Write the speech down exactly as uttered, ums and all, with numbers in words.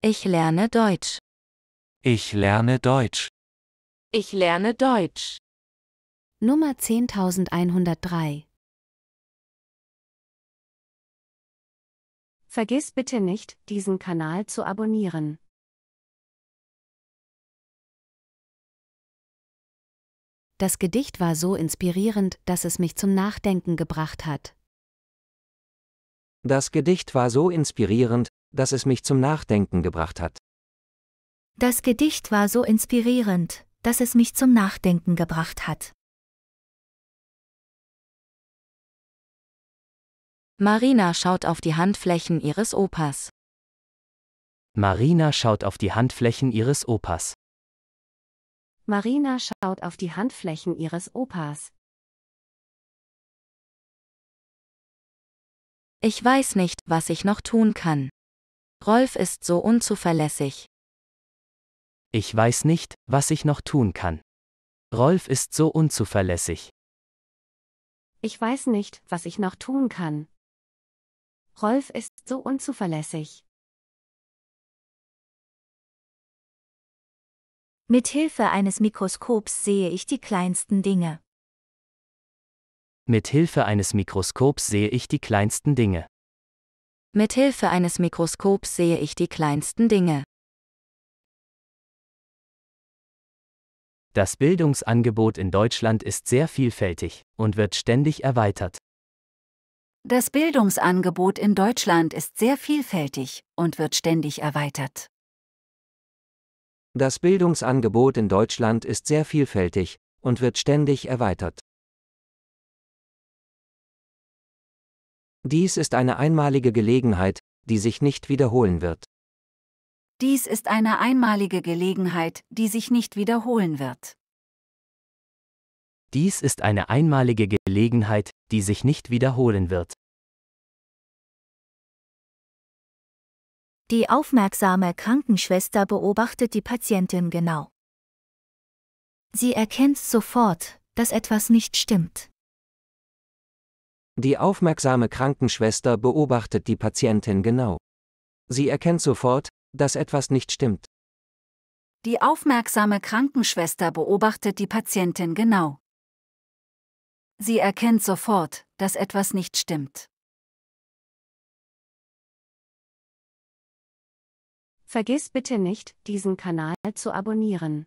Ich lerne Deutsch. Ich lerne Deutsch. Ich lerne Deutsch. Nummer zehntausendeinhundertdrei. Vergiss bitte nicht, diesen Kanal zu abonnieren. Das Gedicht war so inspirierend, dass es mich zum Nachdenken gebracht hat. Das Gedicht war so inspirierend, dass es mich zum Nachdenken gebracht hat. Das Gedicht war so inspirierend, dass es mich zum Nachdenken gebracht hat. Marina schaut auf die Handflächen ihres Opas. Marina schaut auf die Handflächen ihres Opas. Marina schaut auf die Handflächen ihres Opas. Ich weiß nicht, was ich noch tun kann. Rolf ist so unzuverlässig. Ich weiß nicht, was ich noch tun kann. Rolf ist so unzuverlässig. Ich weiß nicht, was ich noch tun kann. Rolf ist so unzuverlässig. Mit Hilfe eines Mikroskops sehe ich die kleinsten Dinge. Mit Hilfe eines Mikroskops sehe ich die kleinsten Dinge. Mit Hilfe eines Mikroskops sehe ich die kleinsten Dinge. Das Bildungsangebot in Deutschland ist sehr vielfältig und wird ständig erweitert. Das Bildungsangebot in Deutschland ist sehr vielfältig und wird ständig erweitert. Das Bildungsangebot in Deutschland ist sehr vielfältig und wird ständig erweitert. Dies ist eine einmalige Gelegenheit, die sich nicht wiederholen wird. Dies ist eine einmalige Gelegenheit, die sich nicht wiederholen wird. Dies ist eine einmalige Gelegenheit, die sich nicht wiederholen wird. Die aufmerksame Krankenschwester beobachtet die Patientin genau. Sie erkennt sofort, dass etwas nicht stimmt. Die aufmerksame Krankenschwester beobachtet die Patientin genau. Sie erkennt sofort, dass etwas nicht stimmt. Die aufmerksame Krankenschwester beobachtet die Patientin genau. Sie erkennt sofort, dass etwas nicht stimmt. Vergiss bitte nicht, diesen Kanal zu abonnieren.